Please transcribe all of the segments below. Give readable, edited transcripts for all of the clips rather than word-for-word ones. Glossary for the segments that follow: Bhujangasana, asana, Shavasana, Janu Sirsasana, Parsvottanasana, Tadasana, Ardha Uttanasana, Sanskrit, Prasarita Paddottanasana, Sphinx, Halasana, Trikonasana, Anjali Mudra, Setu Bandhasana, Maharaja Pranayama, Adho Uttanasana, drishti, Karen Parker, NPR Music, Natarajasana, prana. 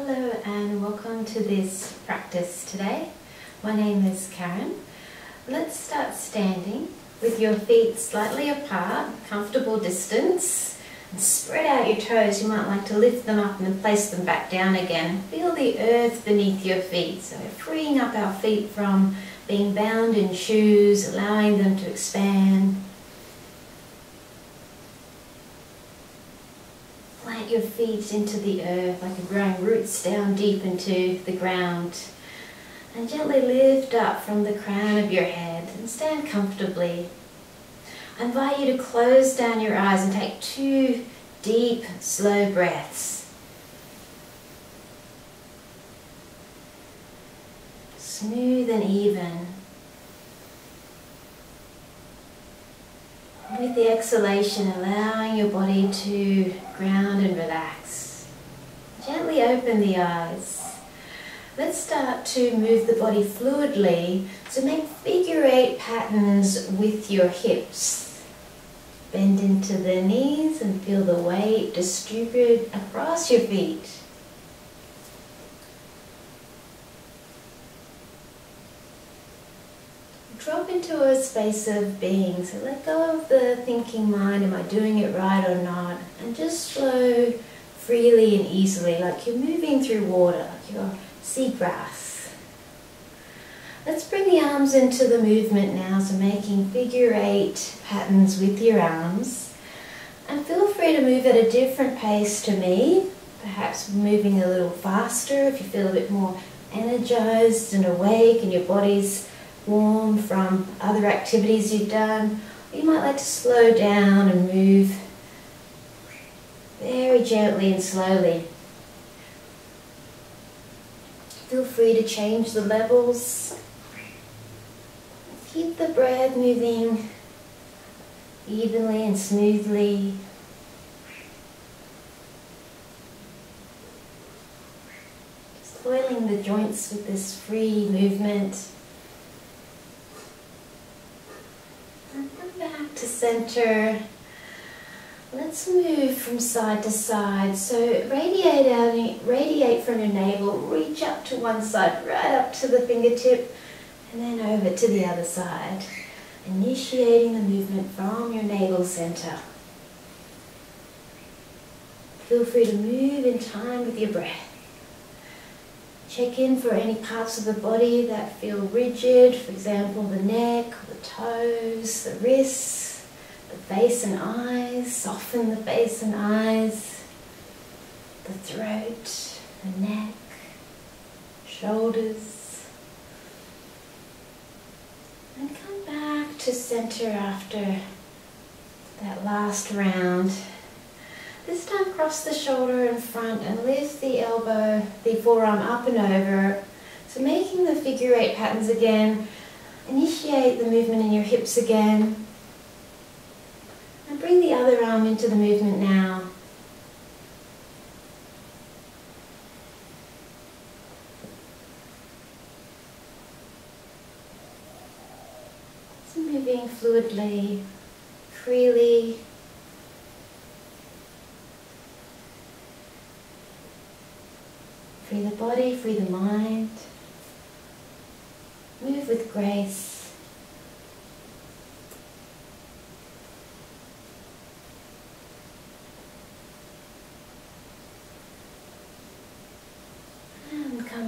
Hello and welcome to this practice today. My name is Karen. Let's start standing with your feet slightly apart, comfortable distance. And spread out your toes. You might like to lift them up and then place them back down again. Feel the earth beneath your feet. So freeing up our feet from being bound in shoes, allowing them to expand. Plant your feet into the earth like you're growing roots down deep into the ground. And gently lift up from the crown of your head and stand comfortably. I invite you to close down your eyes and take two deep, slow breaths. Smooth and even. With the exhalation, allowing your body to ground and relax. Gently open the eyes. Let's start to move the body fluidly, so make figure-8 patterns with your hips. Bend into the knees and feel the weight distributed across your feet. Drop into a space of being, so let go of the thinking mind, am I doing it right or not? And just flow freely and easily, like you're moving through water, like you're seagrass. Let's bring the arms into the movement now, so making figure-8 patterns with your arms. And feel free to move at a different pace to me, perhaps moving a little faster if you feel a bit more energized and awake and your body's warm from other activities you've done. Or you might like to slow down and move very gently and slowly. Feel free to change the levels. Keep the breath moving evenly and smoothly. Just oiling the joints with this free movement. And come back to center. Let's move from side to side, so radiate from your navel, reach up to one side, right up to the fingertip, and then over to the other side, initiating the movement from your navel center. Feel free to move in time with your breath. Check in for any parts of the body that feel rigid, for example the neck, the toes, the wrists. The face and eyes, soften the face and eyes, the throat, the neck, shoulders. And come back to center after that last round. This time cross the shoulder in front and lift the elbow, the forearm up and over. So making the figure-8 patterns again, initiate the movement in your hips again. Bring the other arm into the movement now. So moving fluidly, freely. Free the body, free the mind. Move with grace.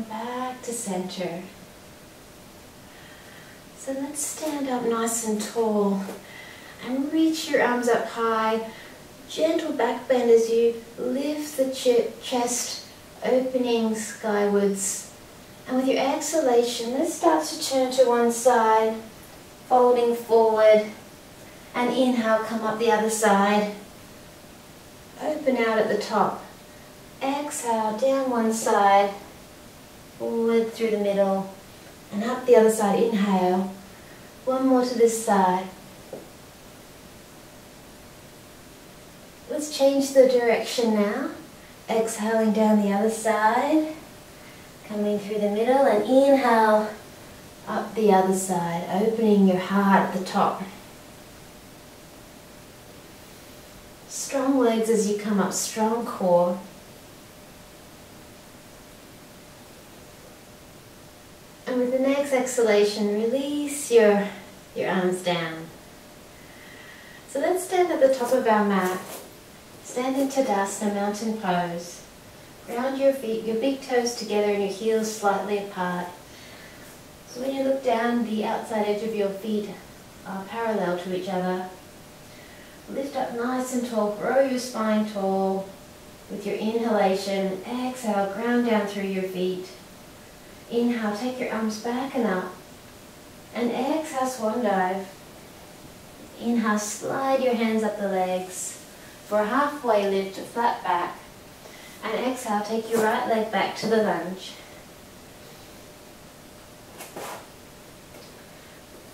Back to center. So let's stand up nice and tall and reach your arms up high. Gentle back bend as you lift the chest, opening skywards. And with your exhalation, let's start to turn to one side, folding forward. And inhale, come up the other side. Open out at the top. Exhale, down one side. Forward through the middle and up the other side. Inhale. One more to this side. Let's change the direction now. Exhaling down the other side. Coming through the middle and inhale. Up the other side. Opening your heart at the top. Strong legs as you come up. Strong core. next exhalation, release your arms down. So let's stand at the top of our mat. Stand in Tadasana, mountain pose. Ground your feet, your big toes together and your heels slightly apart. So when you look down, the outside edge of your feet are parallel to each other. Lift up nice and tall, grow your spine tall. With your inhalation, exhale, ground down through your feet. Inhale, take your arms back and up. And exhale, swan dive. Inhale, slide your hands up the legs for a halfway lift, a flat back. And exhale, take your right leg back to the lunge.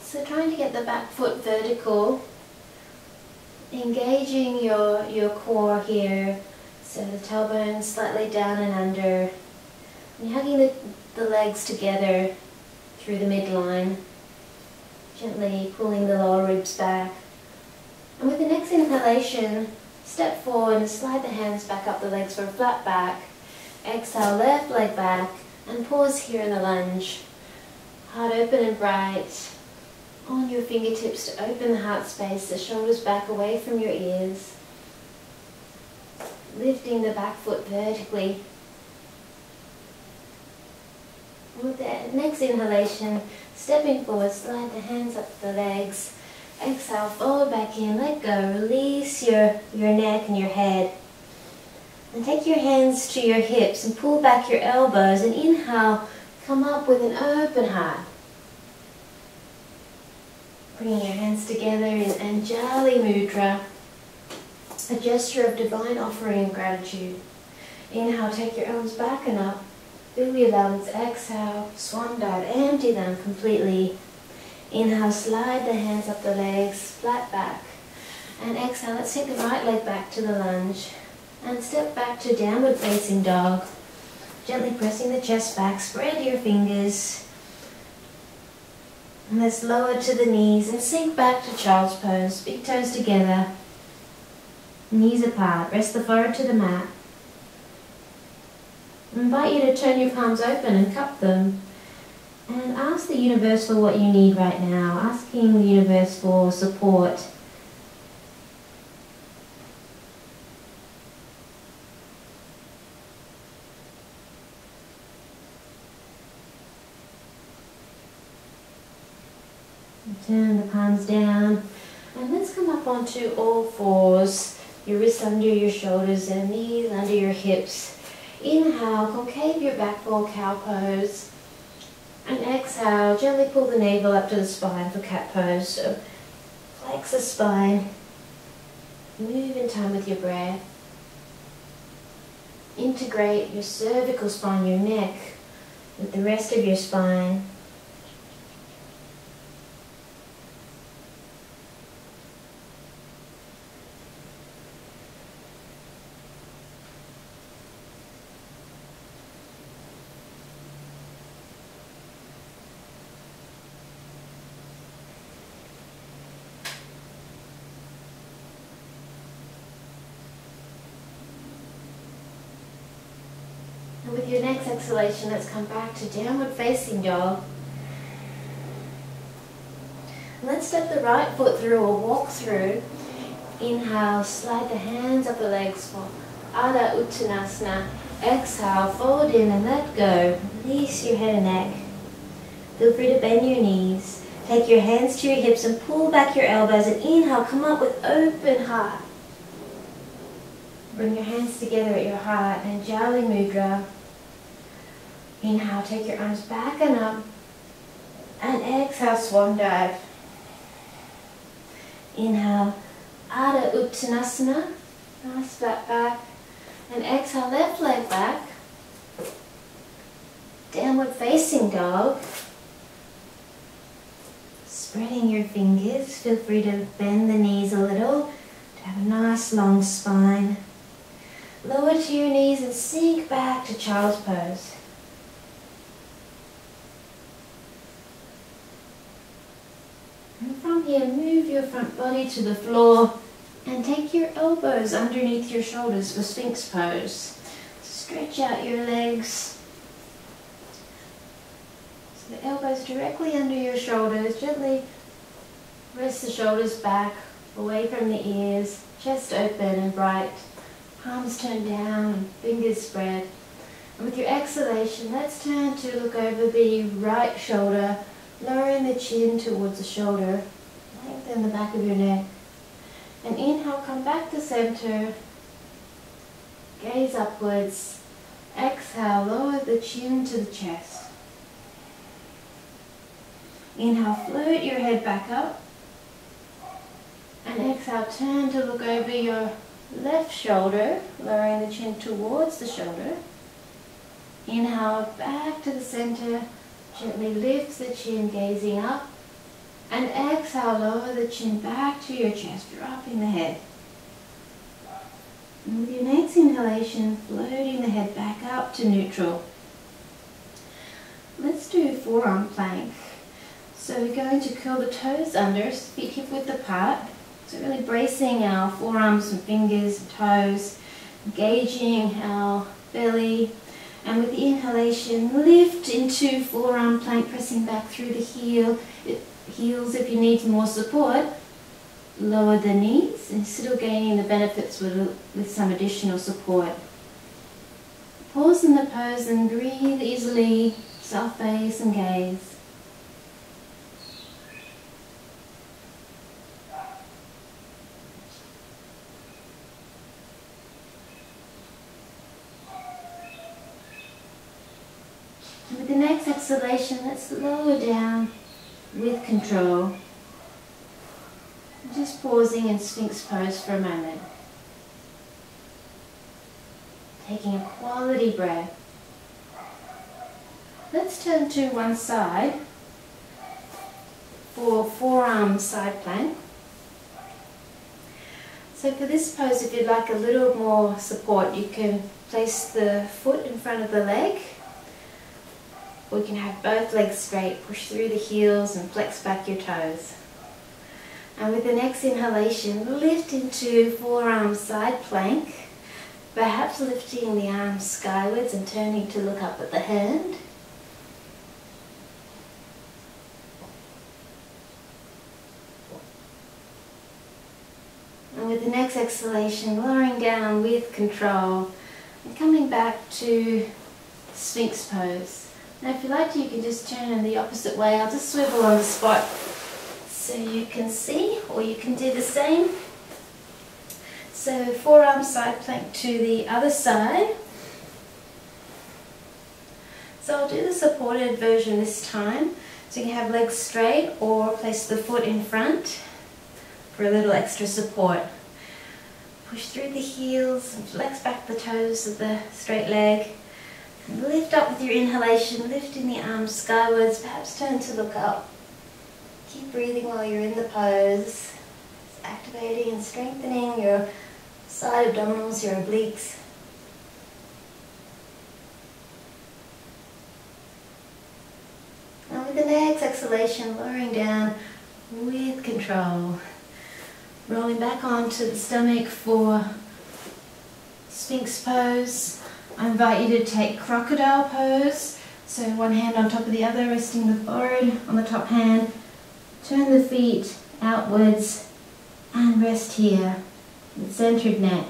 So trying to get the back foot vertical, engaging your core here. So the tailbone slightly down and under. And you're hugging the legs together through the midline, gently pulling the lower ribs back. And with the next inhalation, step forward and slide the hands back up the legs for a flat back. Exhale, left leg back, and pause here in the lunge. Heart open and bright. On your fingertips to open the heart space, the shoulders back away from your ears. Lifting the back foot vertically. With the next inhalation, stepping forward, slide the hands up the legs. Exhale, fold back in, let go, release your neck and your head. And take your hands to your hips and pull back your elbows and inhale, come up with an open heart. Bringing your hands together in Anjali Mudra, a gesture of divine offering and gratitude. Inhale, take your arms back and up. Fill your lungs, exhale, swan dive, empty them completely. Inhale, slide the hands up the legs, flat back. And exhale, let's take the right leg back to the lunge. And step back to downward facing dog. Gently pressing the chest back, spread your fingers. And let's lower to the knees and sink back to child's pose. Big toes together, knees apart. Rest the forehead to the mat. I invite you to turn your palms open and cup them and ask the universe for what you need right now, asking the universe for support. And turn the palms down and let's come up onto all fours, your wrists under your shoulders and knees under your hips. Inhale, concave your back for cow pose. And exhale, gently pull the navel up to the spine for cat pose. So flex the spine. Move in time with your breath. Integrate your cervical spine, your neck, with the rest of your spine. With your next exhalation, let's come back to downward facing dog. Let's step the right foot through or walk through. Inhale, slide the hands up the legs for Ardha Uttanasana. Exhale, fold in and let go. Release your head and neck. Feel free to bend your knees. Take your hands to your hips and pull back your elbows. And inhale, come up with open heart. Bring your hands together at your heart. Anjali Mudra. Inhale, take your arms back and up, and exhale, swan dive. Inhale, Adho Uttanasana, nice flat back, and exhale, left leg back, downward facing dog, spreading your fingers, feel free to bend the knees a little, to have a nice long spine. Lower to your knees and sink back to child's pose. And from here, move your front body to the floor and take your elbows underneath your shoulders for Sphinx pose. Stretch out your legs. the elbows directly under your shoulders, gently rest the shoulders back, away from the ears, chest open and bright, palms turned down, fingers spread. And with your exhalation, let's turn to look over the right shoulder, lowering the chin towards the shoulder, lengthen the back of your neck. And inhale, come back to center, gaze upwards, exhale, lower the chin to the chest. Inhale, float your head back up, and exhale, turn to look over your left shoulder, lowering the chin towards the shoulder. Inhale, back to the center, gently lift the chin, gazing up, and exhale, lower the chin back to your chest, dropping the head. And with your next inhalation, floating the head back up to neutral. Let's do forearm plank. So we're going to curl the toes under, feet hip width apart. So really bracing our forearms and fingers and toes, engaging our belly. And with the inhalation, lift into forearm plank, pressing back through the heels if you need more support. Lower the knees and still gaining the benefits with some additional support. Pause in the pose and breathe easily, soft face and gaze. And with the next exhalation, let's lower down with control. Just pausing in Sphinx pose for a moment. Taking a quality breath. Let's turn to one side for forearm side plank. So for this pose, if you'd like a little more support, you can place the foot in front of the leg. Or you can have both legs straight, push through the heels and flex back your toes. And with the next inhalation, lift into forearm side plank, perhaps lifting the arms skywards and turning to look up at the hand. And with the next exhalation, lowering down with control and coming back to Sphinx pose. Now if you like to, you can just turn in the opposite way. I'll just swivel on the spot so you can see, or you can do the same. So forearm side plank to the other side. So I'll do the supported version this time. So you can have legs straight or place the foot in front for a little extra support. Push through the heels and flex back the toes of the straight leg. Lift up with your inhalation, lifting the arms skywards, perhaps turn to look up. Keep breathing while you're in the pose, activating and strengthening your side abdominals, your obliques. And with the next exhalation, lowering down with control. Rolling back onto the stomach for Sphinx pose. I invite you to take crocodile pose, so one hand on top of the other, resting the forehead on the top hand. Turn the feet outwards and rest here with centered neck.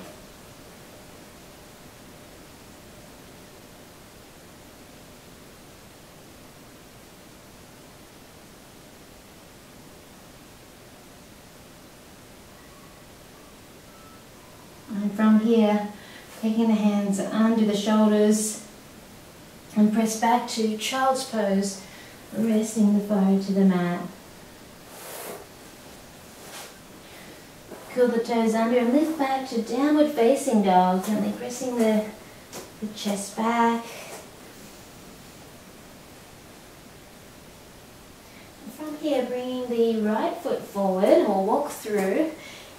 And from here, taking the hands under the shoulders and press back to child's pose, resting the forehead to the mat. Curl the toes under and lift back to downward facing dog, gently pressing the chest back. And from here, bringing the right foot forward or walk through.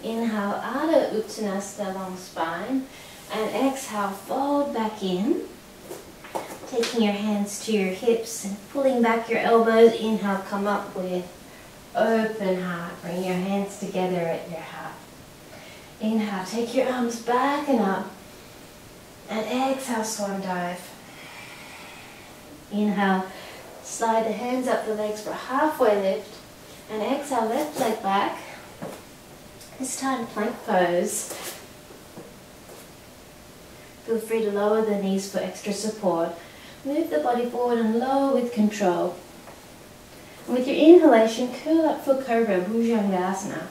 Inhale, Ardha Uttanasana, long spine. And exhale, fold back in, taking your hands to your hips and pulling back your elbows. Inhale, come up with open heart. Bring your hands together at your heart. Inhale, take your arms back and up. And exhale, swan dive. Inhale, Slide the hands up the legs for halfway lift, and exhale, left leg back. This time, plank pose. Feel free to lower the knees for extra support. Move the body forward and lower with control. And with your inhalation, curl up for cobra, Bhujangasana.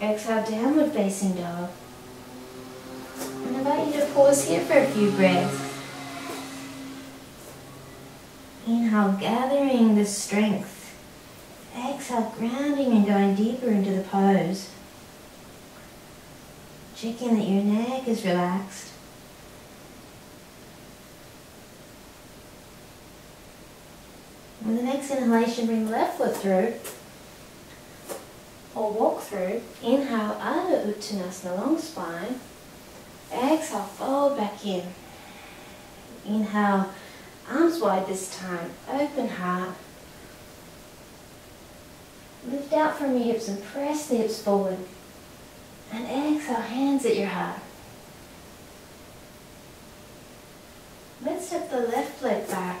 Exhale, downward facing dog. And I invite you to pause here for a few breaths. Inhale, gathering the strength. Exhale, grounding and going deeper into the pose. Checking that your neck is relaxed. With the next inhalation, bring the left foot through, or walk through. Inhale, Adho Uttanasana, long spine. Exhale, fold back in. Inhale, arms wide this time, open heart. Lift out from your hips and press the hips forward. And exhale, hands at your heart. Let's step the left leg back.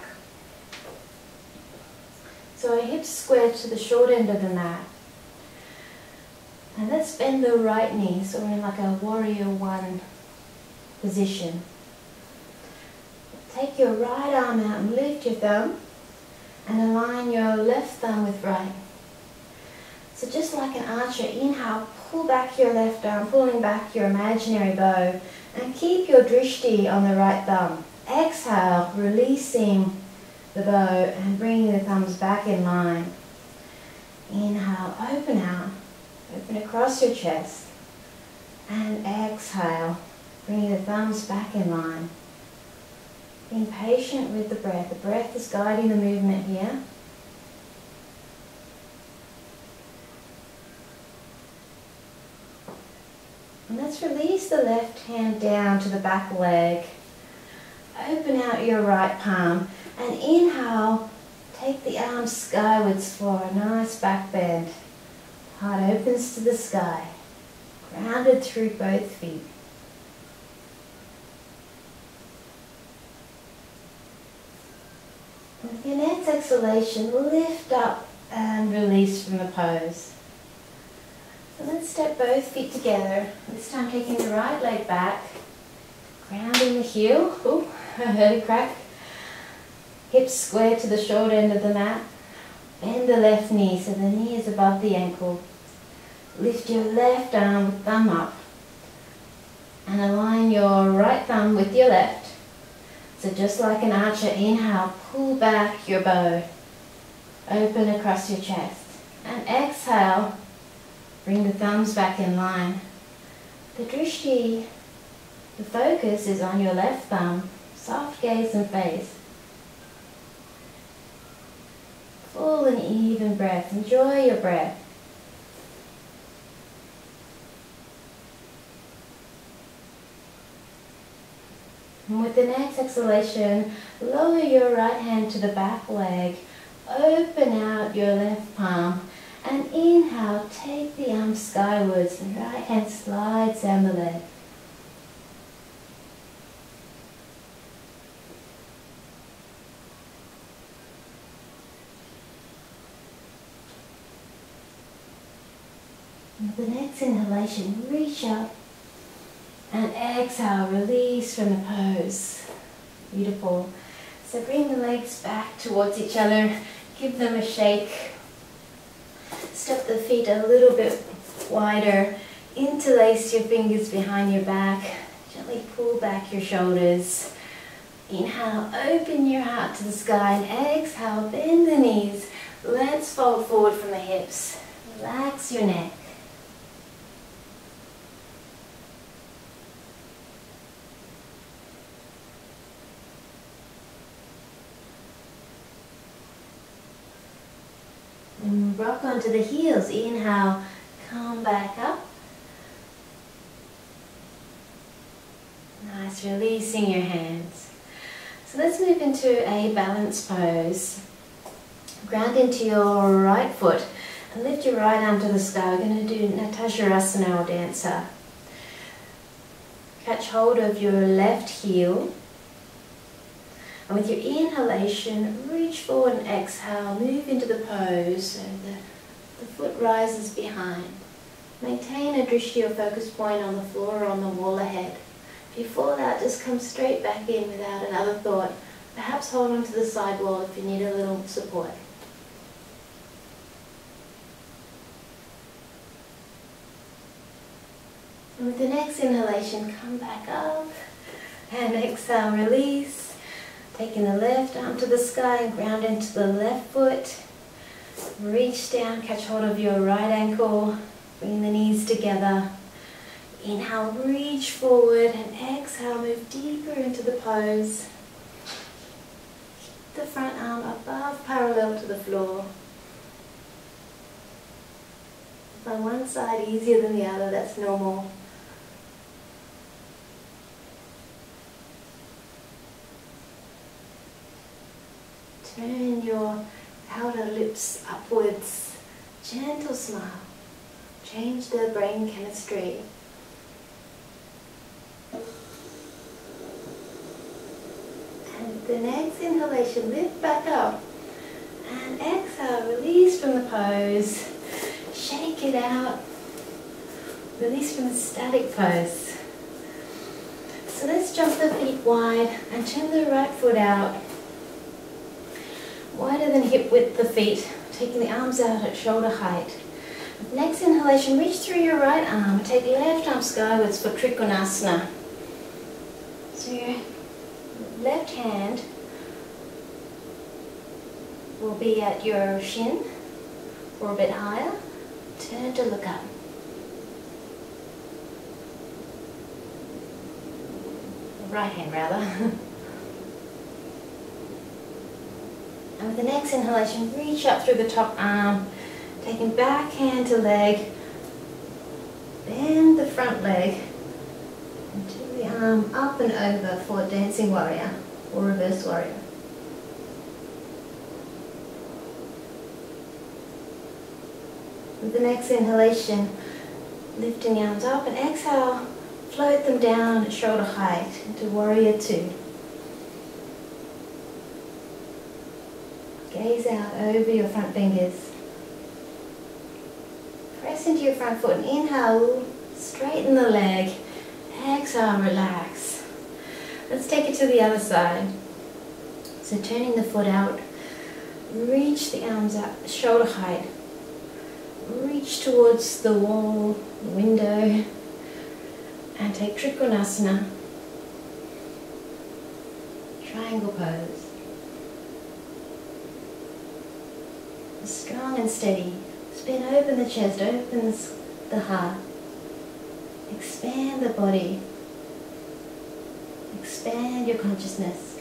So our hips square to the short end of the mat. And let's bend the right knee, so we're in like a warrior one position. Take your right arm out and lift your thumb and align your left thumb with right. So just like an archer, inhale, pull back your left arm, pulling back your imaginary bow, and keep your drishti on the right thumb. Exhale, releasing the bow and bringing the thumbs back in line. Inhale, open out, open across your chest, and exhale, bringing the thumbs back in line. Being patient with the breath is guiding the movement here. And let's release the left hand down to the back leg. Open out your right palm and inhale, take the arms skywards for a nice back bend. Heart opens to the sky, grounded through both feet. With your next exhalation, lift up and release from the pose. So let's step both feet together, this time taking the right leg back, grounding the heel. Ooh, I heard a crack. Hips square to the short end of the mat. Bend the left knee so the knee is above the ankle. Lift your left arm with thumb up and align your right thumb with your left. So just like an archer, inhale, pull back your bow, open across your chest, and exhale, bring the thumbs back in line. The drishti, the focus is on your left thumb, soft gaze and face. Full and even breath, enjoy your breath. And with the next exhalation, lower your right hand to the back leg, open out your left palm, and inhale, take the arm skywards, and right hand slides down the leg. And with the next inhalation, reach up. And exhale, release from the pose. Beautiful. So bring the legs back towards each other. Give them a shake. Step the feet a little bit wider. Interlace your fingers behind your back. Gently pull back your shoulders. Inhale, open your heart to the sky. And exhale, bend the knees. Let's fold forward from the hips. Relax your neck. Rock onto the heels. Inhale, come back up. Nice, releasing your hands. So let's move into a balance pose. Ground into your right foot and lift your right arm to the sky. We're going to do Natarajasana or dancer. Catch hold of your left heel And with your inhalation, reach forward and exhale, move into the pose so the foot rises behind. Maintain a drishti or focus point on the floor or on the wall ahead. If you fall out, just come straight back in without another thought. Perhaps hold on to the side wall if you need a little support. And with the next inhalation, come back up and exhale, release. Taking the left arm to the sky and ground into the left foot. Reach down, catch hold of your right ankle, bring the knees together. Inhale, reach forward and exhale, move deeper into the pose. Keep the front arm above, parallel to the floor. By one side easier than the other, that's normal. Turn your outer lips upwards. Gentle smile. Change the brain chemistry. And the next inhalation, lift back up. And exhale, release from the pose. Shake it out. Release from the static pose. So let's jump the feet wide and turn the right foot out. Wider than hip width the feet, taking the arms out at shoulder height. Next inhalation, reach through your right arm, take left arm skywards for Trikonasana. So your left hand will be at your shin, or a bit higher. Turn to look up. Right hand rather. And with the next inhalation, reach up through the top arm, taking back hand to leg, bend the front leg, and turn the arm up and over for dancing warrior or reverse warrior. With the next inhalation, lifting the arms up and exhale, float them down at shoulder height into warrior two. Gaze out over your front fingers. Press into your front foot and inhale, straighten the leg. Exhale, relax. Let's take it to the other side. So turning the foot out, reach the arms up, shoulder height. Reach towards the wall, window, and take Trikonasana. Triangle pose. Strong and steady. Spin open the chest, open the heart. Expand the body. Expand your consciousness.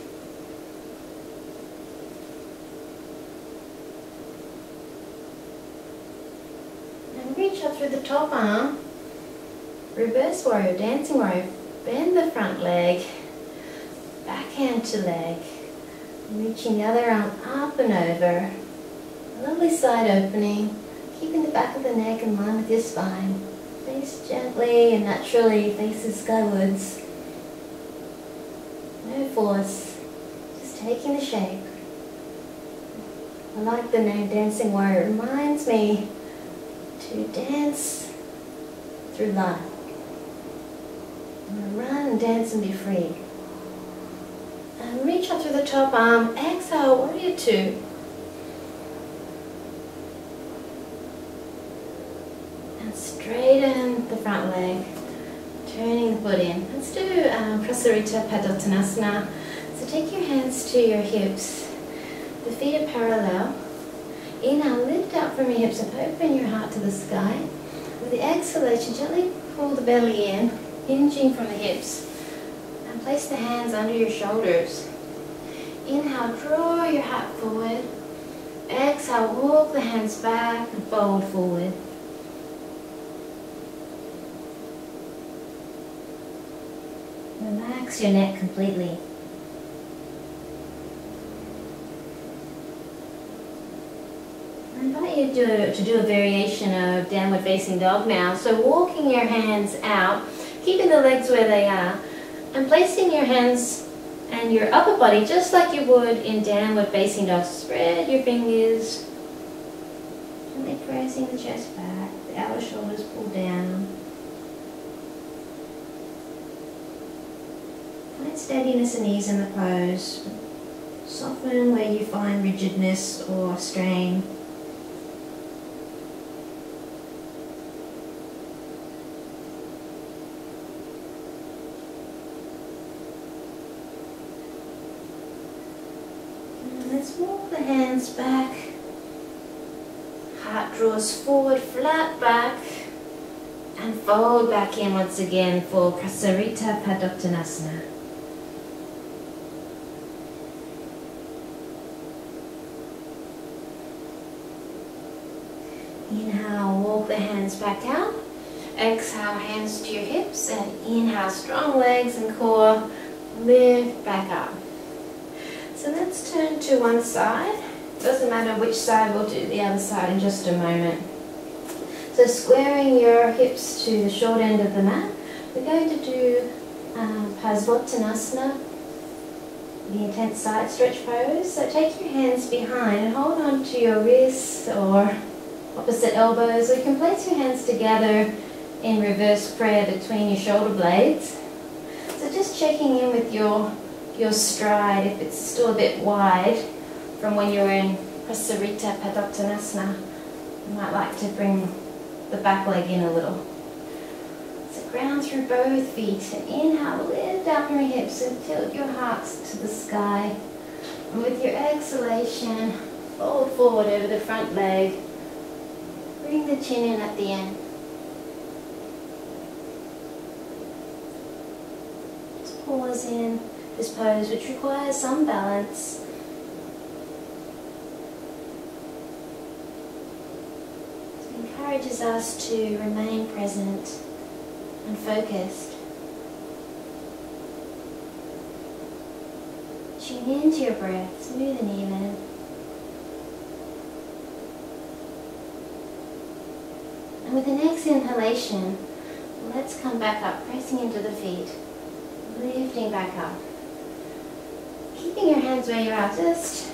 And reach up through the top arm. Reverse warrior, dancing warrior. Bend the front leg. Backhand to leg. Reaching the other arm up and over. Lovely side opening, keeping the back of the neck in line with your spine. Face gently and naturally, faces skywards. No force, just taking the shape. I like the name Dancing Warrior. It reminds me to dance through life. I'm gonna run and dance and be free. And reach up through the top arm. Exhale, warrior two. Straighten the front leg, turning the foot in. Let's do Prasarita Paddottanasana. So take your hands to your hips. The feet are parallel. Inhale, lift up from your hips and open your heart to the sky. With the exhalation, gently pull the belly in, hinging from the hips. And place the hands under your shoulders. Inhale, draw your heart forward. Exhale, walk the hands back and fold forward. Relax your neck completely. I invite you to do a variation of downward facing dog now. So walking your hands out, keeping the legs where they are, and placing your hands and your upper body just like you would in downward facing dog. Spread your fingers, gently pressing the chest back, the outer shoulders pull down. Find steadiness and ease in the pose. Soften where you find rigidness or strain. Let's walk the hands back, heart draws forward, flat back, and fold back in once again for Prasarita Paddottanasana. Inhale, walk the hands back out, exhale, hands to your hips, and inhale, strong legs and core, lift back up. So let's turn to one side. Doesn't matter which side, we'll do the other side in just a moment. So squaring your hips to the short end of the mat, we're going to do Parsvottanasana, the intense side stretch pose. So take your hands behind and hold on to your wrists or opposite elbows. Or you can place your hands together in reverse prayer between your shoulder blades. So just checking in with your stride, if it's still a bit wide from when you're in Prasarita Paddottanasana. You might like to bring the back leg in a little. So ground through both feet, and inhale, lift up your hips and tilt your hearts to the sky. And with your exhalation, fold forward over the front leg, bring the chin in at the end. Just pause in this pose, which requires some balance. It encourages us to remain present and focused. Tune into your breath, smooth and even. And with the next inhalation, let's come back up, pressing into the feet, lifting back up. Keeping your hands where you are, just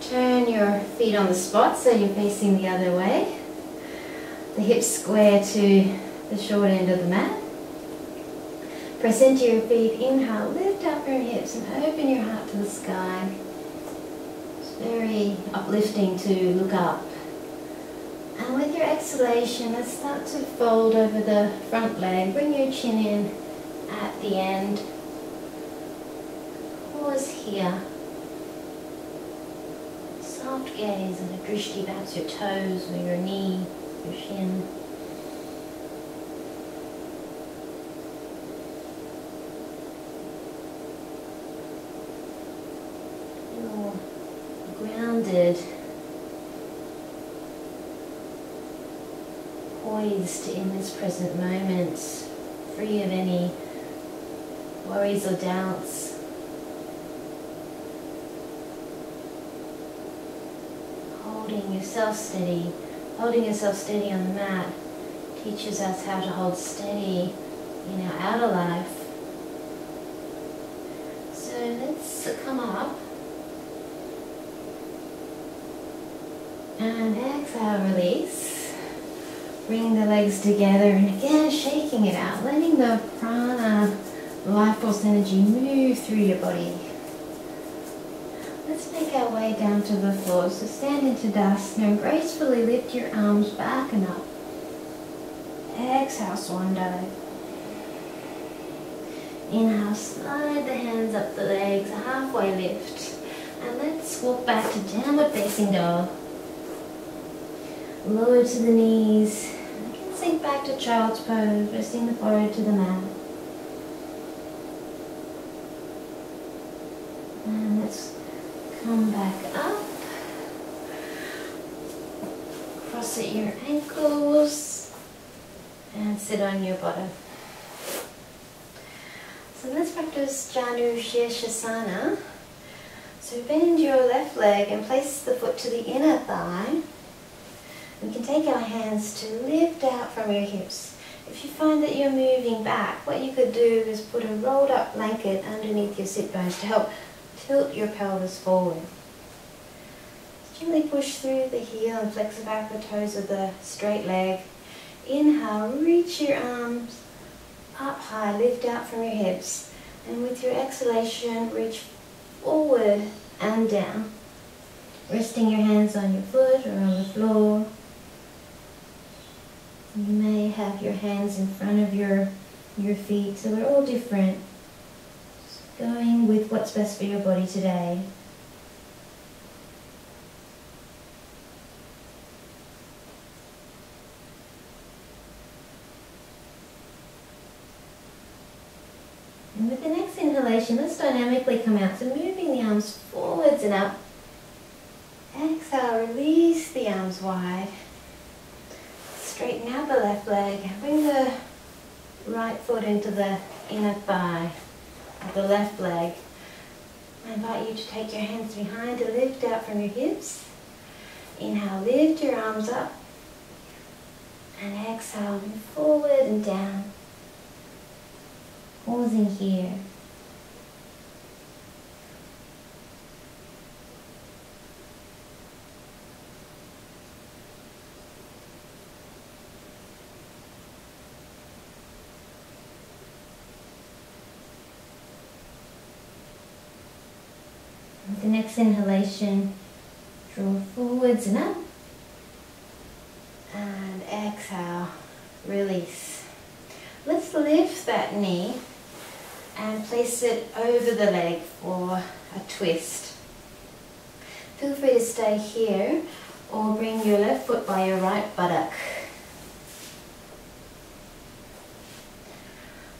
turn your feet on the spot so you're facing the other way. The hips square to the short end of the mat. Press into your feet, inhale, lift up your hips and open your heart to the sky. It's very uplifting to look up. And with your exhalation, let's start to fold over the front leg. Bring your chin in at the end. Pause here. Soft gaze and a drishti, perhaps your toes or your knee, your shin. You're grounded, poised in this present moment, free of any worries or doubts. Holding yourself steady on the mat teaches us how to hold steady in our outer life. So let's come up and exhale, release. Bring the legs together and again shaking it out, letting the prana, life force energy, move through your body. Let's make our way down to the floor, so stand into Tadasana and gracefully lift your arms back and up. Exhale, swan dive. Inhale, slide the hands up the legs, halfway lift. And let's walk back to downward facing dog. Lower to the knees. You can sink back to child's pose, resting the forehead to the mat. And let's come back up, cross at your ankles and sit on your bottom. So let's practice Janu Sirsasana. So bend your left leg and place the foot to the inner thigh. We can take our hands to lift out from your hips. If you find that you're moving back, what you could do is put a rolled up blanket underneath your sit bones to help tilt your pelvis forward. Gently push through the heel and flex the back of the toes of the straight leg. Inhale, reach your arms up high, lift out from your hips. And with your exhalation, reach forward and down. Resting your hands on your foot or on the floor. You may have your hands in front of your feet, so we're all different. Just going with what's best for your body today. And with the next inhalation, let's dynamically come out. So moving the arms forwards and up. Exhale, release the arms wide. Straighten out the left leg. Bring the right foot into the inner thigh of the left leg. I invite you to take your hands behind to lift out from your hips. Inhale, lift your arms up. And exhale, move forward and down. Pausing here. With the next inhalation, draw forwards and up. And exhale, release. Let's lift that knee and place it over the leg for a twist. Feel free to stay here or bring your left foot by your right buttock.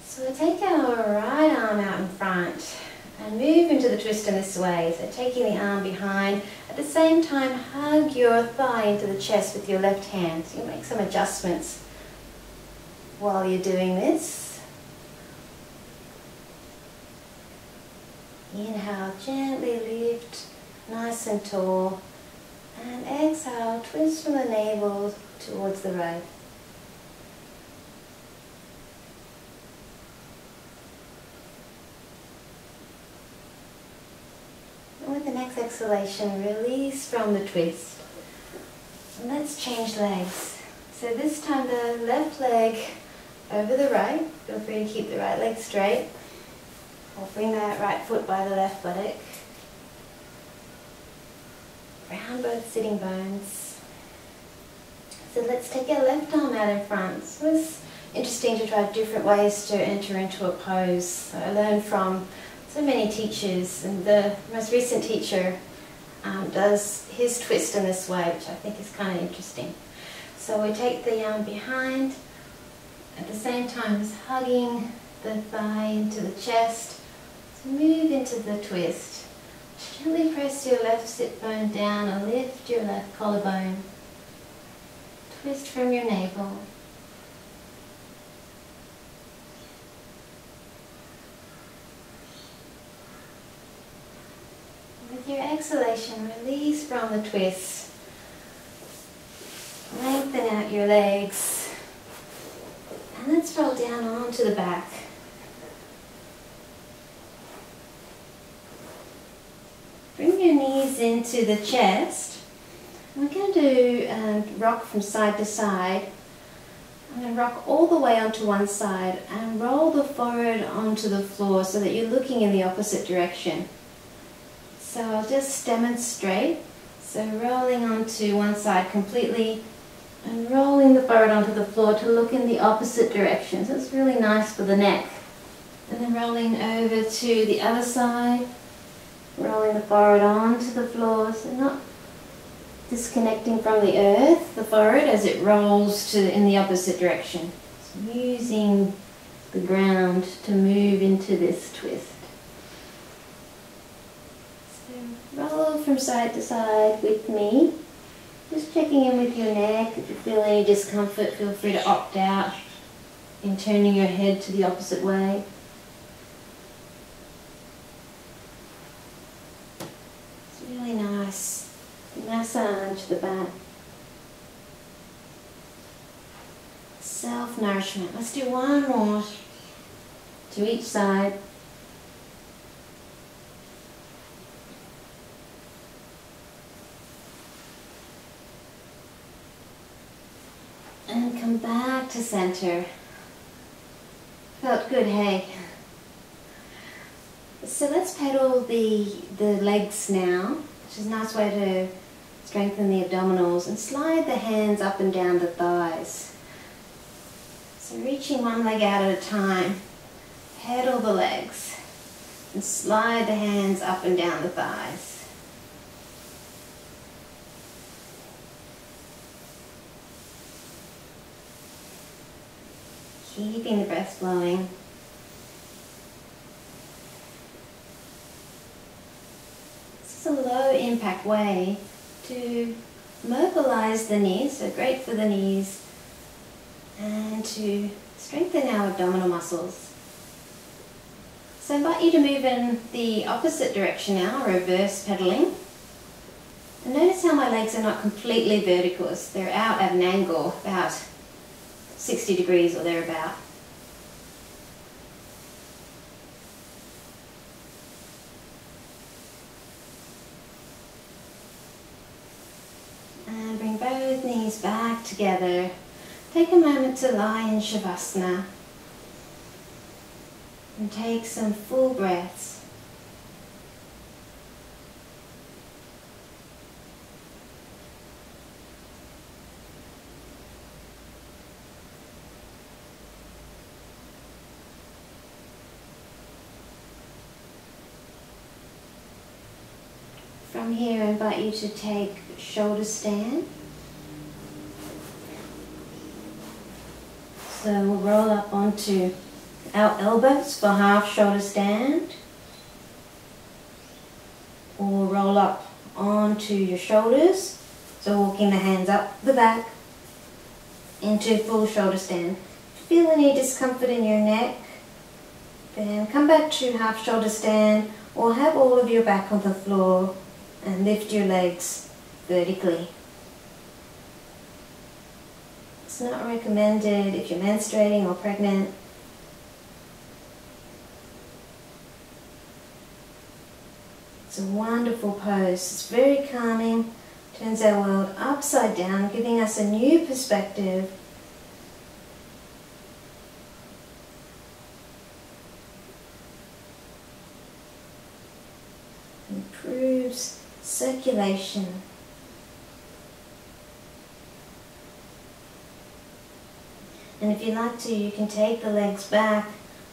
So we'll take our right arm out in front and move into the twist in this way. So taking the arm behind, at the same time hug your thigh into the chest with your left hand. So you'll make some adjustments while you're doing this. Inhale, gently lift, nice and tall, and exhale, twist from the navel towards the right. And with the next exhalation, release from the twist. And let's change legs. So this time the left leg over the right, feel free to keep the right leg straight. Or bring that right foot by the left buttock. Round both sitting bones. So let's take our left arm out in front. So it's interesting to try different ways to enter into a pose. I learned from so many teachers, and the most recent teacher does his twist in this way, which I think is kind of interesting. So we take the arm behind, at the same time as hugging the thigh into the chest. So move into the twist. Gently press your left sit bone down and lift your left collarbone. Twist from your navel. With your exhalation, release from the twist. Lengthen out your legs. And let's roll down onto the back. Bring your knees into the chest. We're going to do rock from side to side. I'm going to rock all the way onto one side and roll the forehead onto the floor so that you're looking in the opposite direction. So I'll just demonstrate. So rolling onto one side completely and rolling the forehead onto the floor to look in the opposite direction. So it's really nice for the neck. And then rolling over to the other side. Rolling the forehead onto the floor, so not disconnecting from the earth, the forehead, as it rolls to in the opposite direction. So using the ground to move into this twist. So roll from side to side with me. Just checking in with your neck. If you feel any discomfort, feel free to opt out in turning your head to the opposite way. Really nice massage the back. self-nourishment. Let's do one more to each side. And come back to center. Felt good, hey? So let's pedal the legs now, which is a nice way to strengthen the abdominals, and slide the hands up and down the thighs. So reaching one leg out at a time, pedal the legs, and slide the hands up and down the thighs. Keeping the breath flowing. This is a low impact way to mobilize the knees, so great for the knees, and to strengthen our abdominal muscles. So I invite you to move in the opposite direction now, reverse pedaling. And notice how my legs are not completely vertical, so they're out at an angle, about 60 degrees or thereabout. And bring both knees back together. Take a moment to lie in Shavasana. And take some full breaths. From here, I invite you to take shoulder stand. So we'll roll up onto our elbows for half shoulder stand, or roll up onto your shoulders. So walking the hands up the back into full shoulder stand. If you feel any discomfort in your neck, then come back to half shoulder stand, or have all of your back on the floor. And lift your legs vertically. It's not recommended if you're menstruating or pregnant. It's a wonderful pose. It's very calming. Turns our world upside down, giving us a new perspective. Improves circulation. And if you like to, you can take the legs back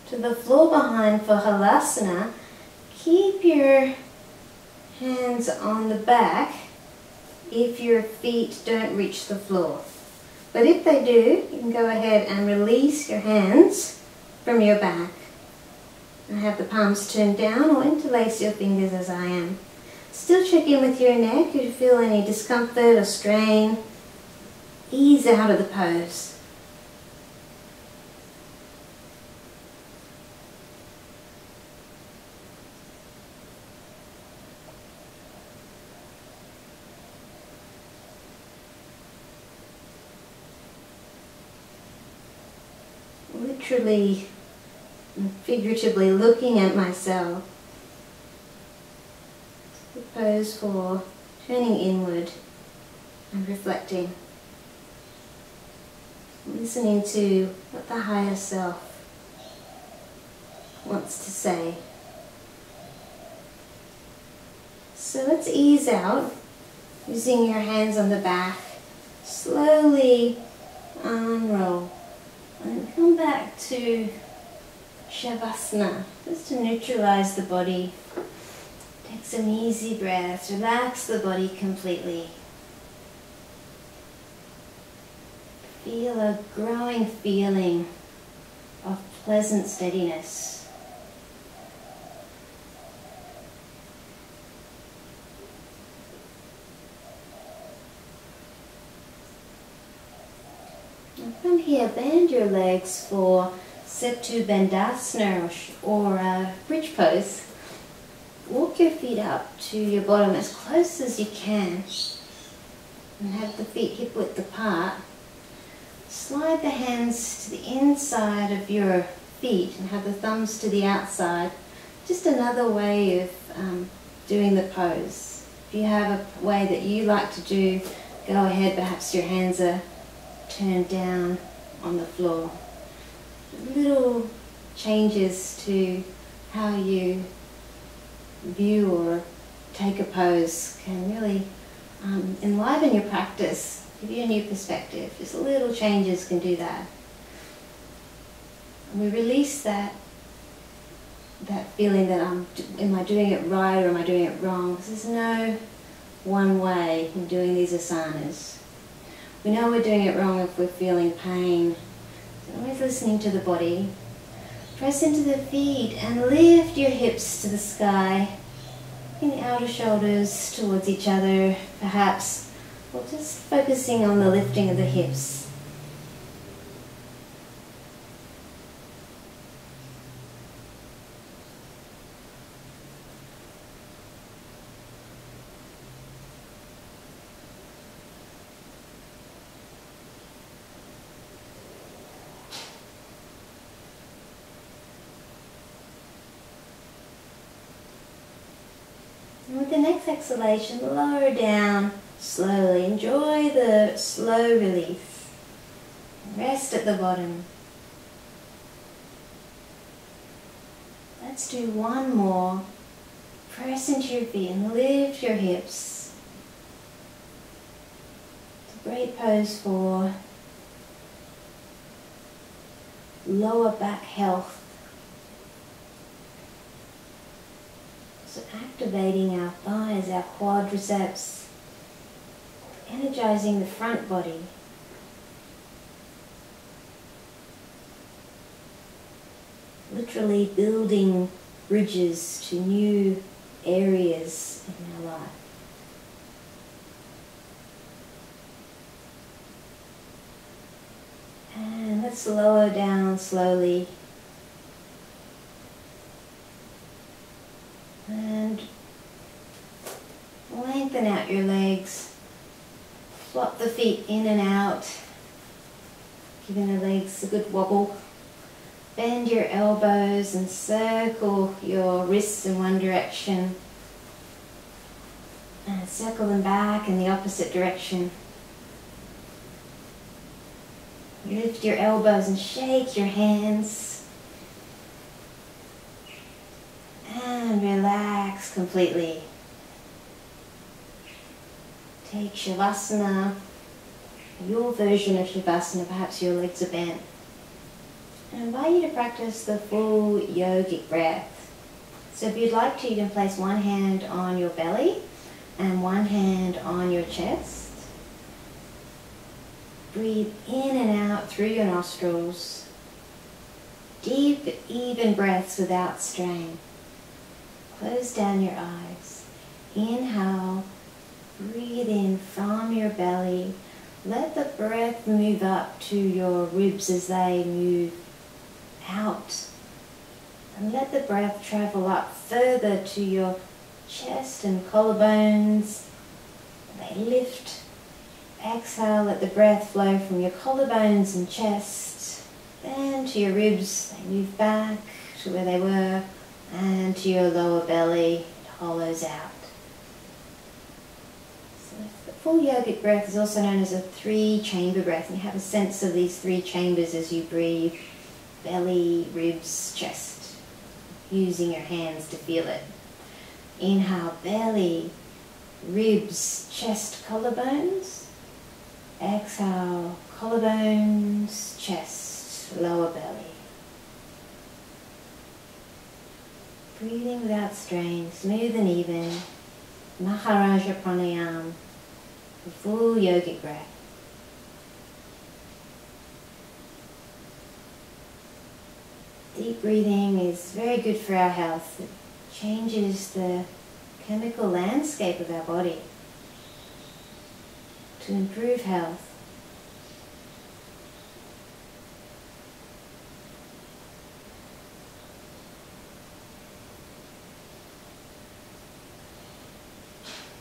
to the floor behind for Halasana. Keep your hands on the back if your feet don't reach the floor. But if they do, you can go ahead and release your hands from your back. And have the palms turned down, or interlace your fingers as I am. Still check in with your neck. If you feel any discomfort or strain, ease out of the pose. Literally and figuratively looking at myself. Pose for turning inward and reflecting, listening to what the higher self wants to say. So let's ease out using your hands on the back. Slowly unroll and come back to Shavasana, just to neutralize the body. Take some easy breaths, relax the body completely. Feel a growing feeling of pleasant steadiness. And from here, bend your legs for Setu Bandhasana, or a bridge pose. Walk your feet up to your bottom as close as you can, and have the feet hip width apart. Slide the hands to the inside of your feet and have the thumbs to the outside. Just another way of doing the pose. If you have a way that you like to do, go ahead. Perhaps your hands are turned down on the floor. Little changes to how you view or take a pose can really enliven your practice, give you a new perspective. Just little changes can do that. And we release that feeling that am I doing it right or am I doing it wrong? Because there's no one way in doing these asanas. We know we're doing it wrong if we're feeling pain. So always listening to the body. Press into the feet and lift your hips to the sky. Bring the outer shoulders towards each other, perhaps. Or just focusing on the lifting of the hips. Exhalation, lower down slowly. Enjoy the slow release. Rest at the bottom. Let's do one more. Press into your feet and lift your hips. It's a great pose for lower back health. So activating our thighs, our quadriceps, energizing the front body. Literally building bridges to new areas in our life. And let's lower down slowly. And lengthen out your legs, flop the feet in and out, giving the legs a good wobble. Bend your elbows and circle your wrists in one direction. And circle them back in the opposite direction. Lift your elbows and shake your hands. And relax completely. Take Shavasana, your version of Shavasana, perhaps your legs are bent. And I invite you to practice the full yogic breath. So if you'd like to, you can place one hand on your belly and one hand on your chest. Breathe in and out through your nostrils. Deep, even breaths without strain. Close down your eyes. Inhale, breathe in from your belly. Let the breath move up to your ribs as they move out. And let the breath travel up further to your chest and collarbones. They lift. Exhale, let the breath flow from your collarbones and chest. Then to your ribs, they move back to where they were. And to your lower belly, it hollows out. So the full yogic breath is also known as a three-chamber breath. And you have a sense of these three chambers as you breathe. Belly, ribs, chest. Using your hands to feel it. Inhale, belly, ribs, chest, collarbones. Exhale, collarbones, chest, lower belly. Breathing without strain, smooth and even. Maharaja Pranayama, the full yogic breath. Deep breathing is very good for our health. It changes the chemical landscape of our body to improve health.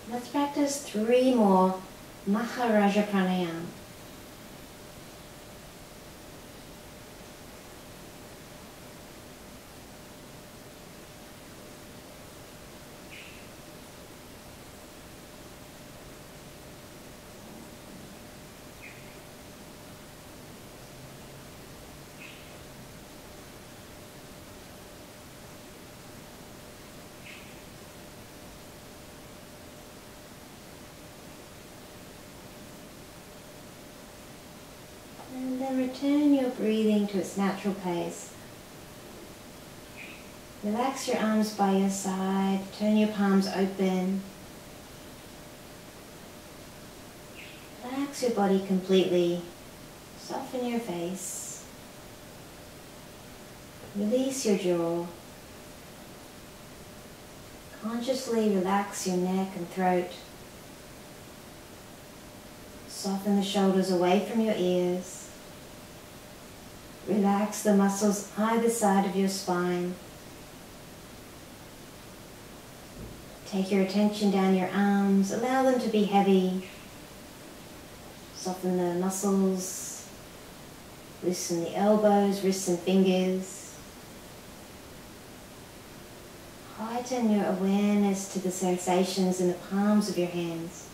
Let's practice three more Maharaja Pranayama. breathing to its natural pace. Relax your arms by your side, turn your palms open. Relax your body completely, soften your face. Release your jaw. Consciously relax your neck and throat. Soften the shoulders away from your ears. Relax the muscles either side of your spine. Take your attention down your arms, allow them to be heavy. Soften the muscles, loosen the elbows, wrists and fingers. Heighten your awareness to the sensations in the palms of your hands.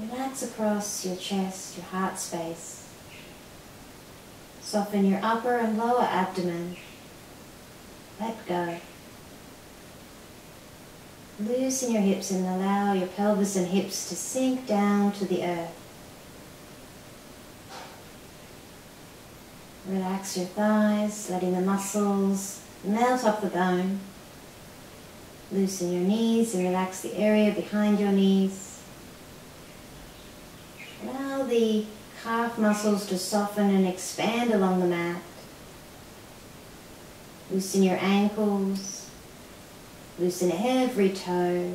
Relax across your chest, your heart space. Soften your upper and lower abdomen. Let go. Loosen your hips and allow your pelvis and hips to sink down to the earth. Relax your thighs, letting the muscles melt off the bone. Loosen your knees and relax the area behind your knees. Allow the calf muscles to soften and expand along the mat. Loosen your ankles. Loosen every toe.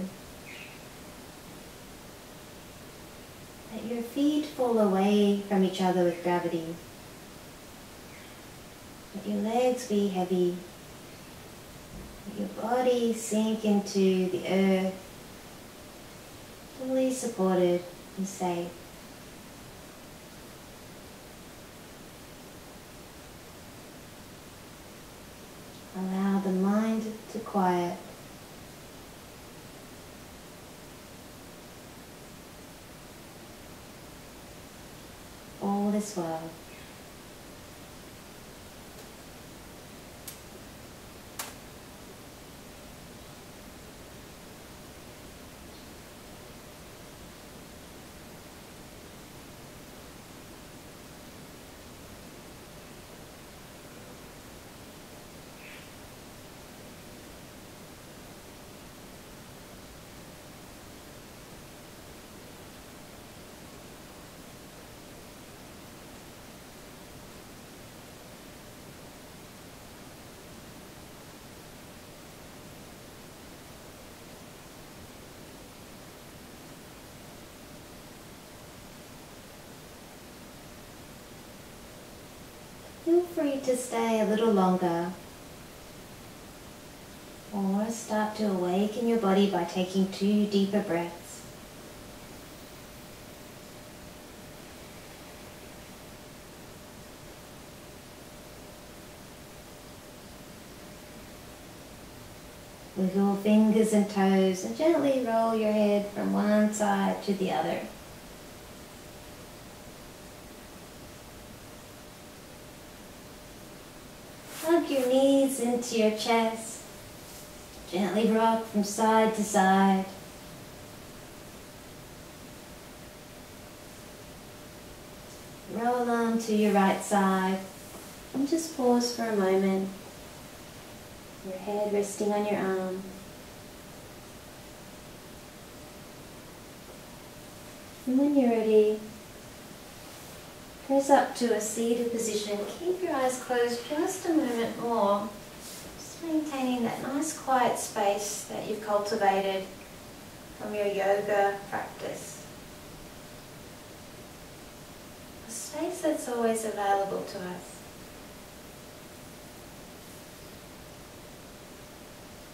Let your feet fall away from each other with gravity. Let your legs be heavy. Let your body sink into the earth, fully supported and safe. Allow the mind to quiet. All is well. Feel free to stay a little longer, or start to awaken your body by taking 2 deeper breaths. Wiggle fingers and toes and gently roll your head from one side to the other. Your knees into your chest, gently rock from side to side. Roll on to your right side and just pause for a moment, your head resting on your arm. And when you're ready, press up to a seated position. Keep your eyes closed just a moment more. Just maintaining that nice quiet space that you've cultivated from your yoga practice. A space that's always available to us.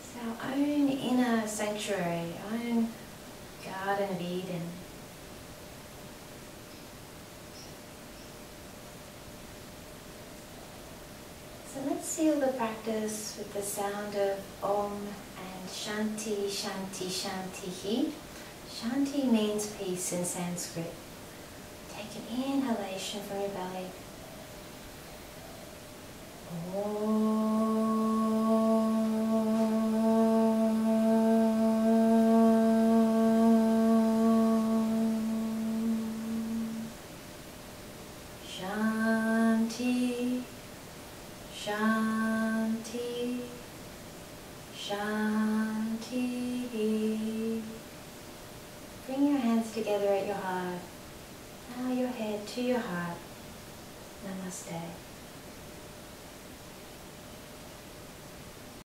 It's our own inner sanctuary, our own garden of Eden. Seal the practice with the sound of Om and Shanti, Shanti, Shantihi. Shanti means peace in Sanskrit. Take an inhalation from your belly. Om. to your heart. Namaste.